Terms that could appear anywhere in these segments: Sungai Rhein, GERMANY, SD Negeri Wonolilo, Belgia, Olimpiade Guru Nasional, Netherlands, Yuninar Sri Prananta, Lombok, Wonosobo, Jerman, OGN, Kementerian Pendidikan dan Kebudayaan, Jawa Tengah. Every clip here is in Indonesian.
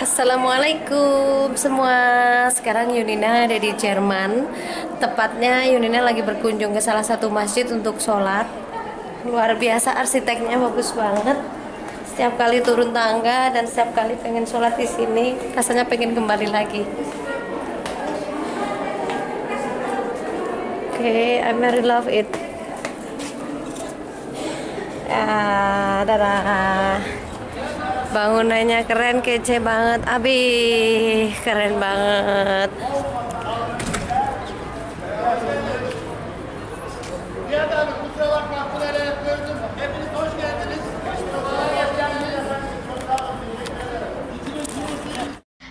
Assalamualaikum semua. Sekarang Yunina ada di Jerman. Tepatnya Yunina lagi berkunjung ke salah satu masjid untuk sholat. Luar biasa, arsiteknya bagus banget. Setiap kali turun tangga dan setiap kali pengen sholat di sini, rasanya pengen kembali lagi. Okay, I very love it. Bangunannya keren, kece banget, abih, keren banget.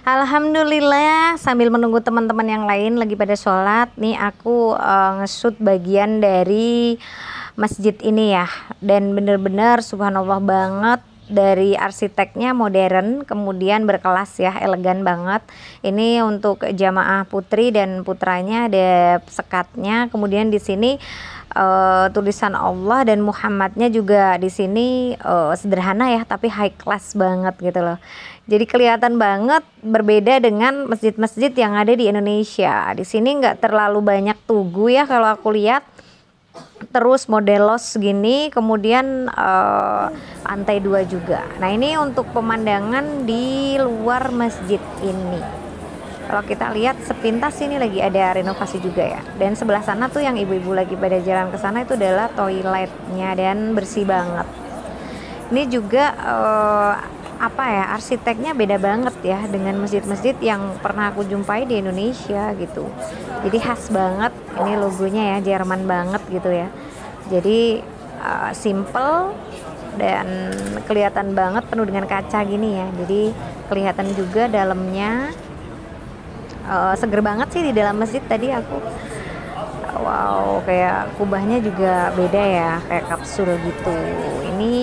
Alhamdulillah, sambil menunggu teman-teman yang lain lagi pada sholat, nih aku nge-shoot bagian dari masjid ini ya. Dan bener-bener subhanallah banget, dari arsiteknya modern, kemudian berkelas ya, elegan banget. Ini untuk jamaah putri dan putranya, ada sekatnya. Kemudian di sini tulisan Allah dan Muhammadnya juga di sini sederhana ya, tapi high class banget gitu loh. Jadi kelihatan banget berbeda dengan masjid-masjid yang ada di Indonesia. Di sini nggak terlalu banyak tugu ya kalau aku lihat. Terus modelos gini, kemudian lantai dua juga. Nah, ini untuk pemandangan di luar masjid ini. Kalau kita lihat sepintas ini lagi ada renovasi juga ya. Dan sebelah sana tuh yang ibu-ibu lagi pada jalan ke sana itu adalah toiletnya dan bersih banget. Ini juga arsiteknya beda banget ya dengan masjid-masjid yang pernah aku jumpai di Indonesia gitu. Jadi khas banget, ini logonya ya Jerman banget gitu ya. Jadi simple dan kelihatan banget, penuh dengan kaca gini ya. Jadi kelihatan juga dalamnya, seger banget sih di dalam masjid tadi aku. Wow, kayak kubahnya juga beda ya, kayak kapsul gitu. Ini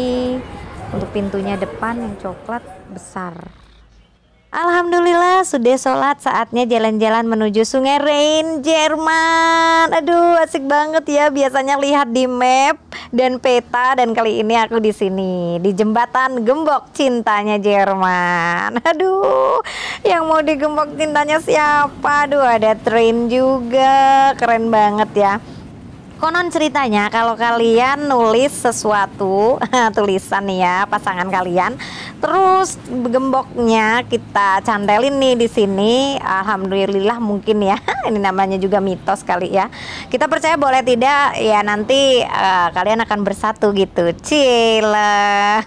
untuk pintunya depan yang coklat besar. Alhamdulillah sudah sholat, saatnya jalan-jalan menuju Sungai Rhein, Jerman. Aduh, asik banget ya. Biasanya lihat di map dan peta, dan kali ini aku di sini di jembatan gembok cintanya Jerman. Aduh, yang mau digembok cintanya siapa? Aduh, ada train juga, keren banget ya. Konon ceritanya kalau kalian nulis sesuatu tulisan nih ya, pasangan kalian, terus gemboknya kita cantelin nih di sini. Alhamdulillah mungkin ya, ini namanya juga mitos kali ya. Kita percaya boleh tidak ya, nanti kalian akan bersatu gitu. Cile.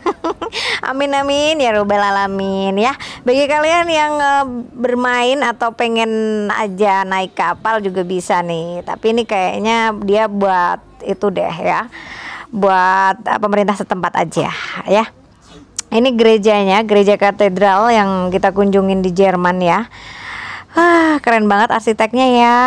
Amin amin ya robbal alamin ya. Bagi kalian yang bermain atau pengen aja naik kapal juga bisa nih. Tapi ini kayaknya dia buat itu deh ya, buat pemerintah setempat aja ya. Ini gerejanya, gereja katedral yang kita kunjungin di Jerman ya. Keren banget arsiteknya ya.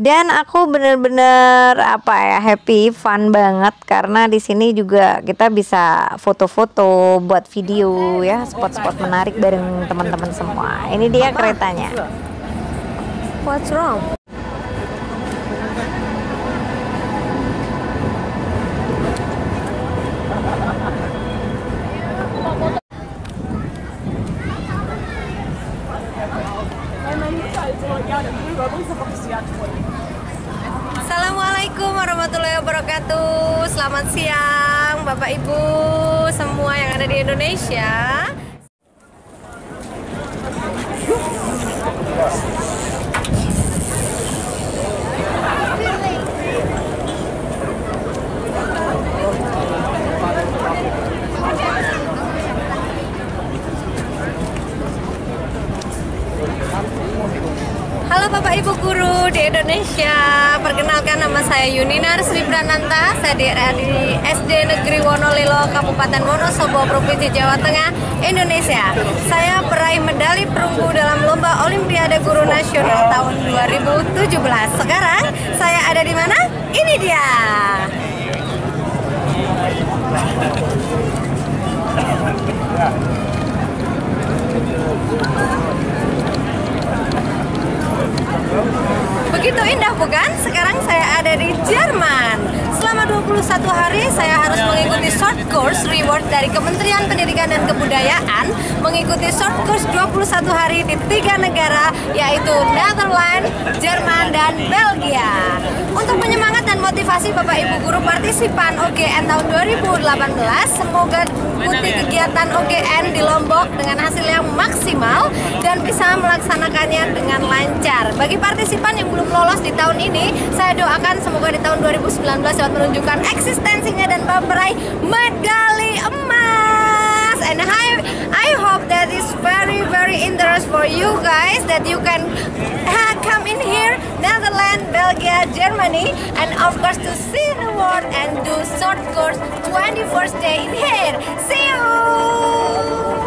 Dan aku bener-bener happy, fun banget karena di sini juga kita bisa foto-foto, buat video ya, spot-spot menarik bareng teman-teman semua. Ini dia keretanya. What's wrong? Assalamualaikum warahmatullahi wabarakatuh. Selamat siang Bapak Ibu semua yang ada di Indonesia. Halo Bapak Ibu Guru di Indonesia, perkenalkan nama saya Yuninar Sri Prananta. Saya di SD Negeri Wonolilo, Kabupaten Wonosobo, Provinsi Jawa Tengah, Indonesia. Saya peraih medali perunggu dalam Lomba Olimpiade Guru Nasional tahun 2017. Sekarang saya ada di mana? Ini dia. Begitu indah bukan? Sekarang saya ada di Jerman. Selama 21 hari saya harus mengikuti short course reward dari Kementerian Pendidikan dan Kebudayaan mengikuti short course 21 hari di 3 negara, yaitu Netherlands, Jerman, dan Belgia. Untuk penyemangat dan motivasi Bapak Ibu guru partisipan OGN tahun 2018, semoga mengikuti kegiatan OGN di Lombok dengan hasil yang maksimal dan bisa melaksanakannya dengan lancar. Bagi partisipan yang belum lolos di tahun ini, saya doakan semoga di tahun 2019 dapat menunjukkan eksistensinya dan meraih medali emas. And I hope that is very interesting for you guys, that you can come in here, Netherlands, Belgia, Germany, and of course to see the world and do short course 21st day in here. See you!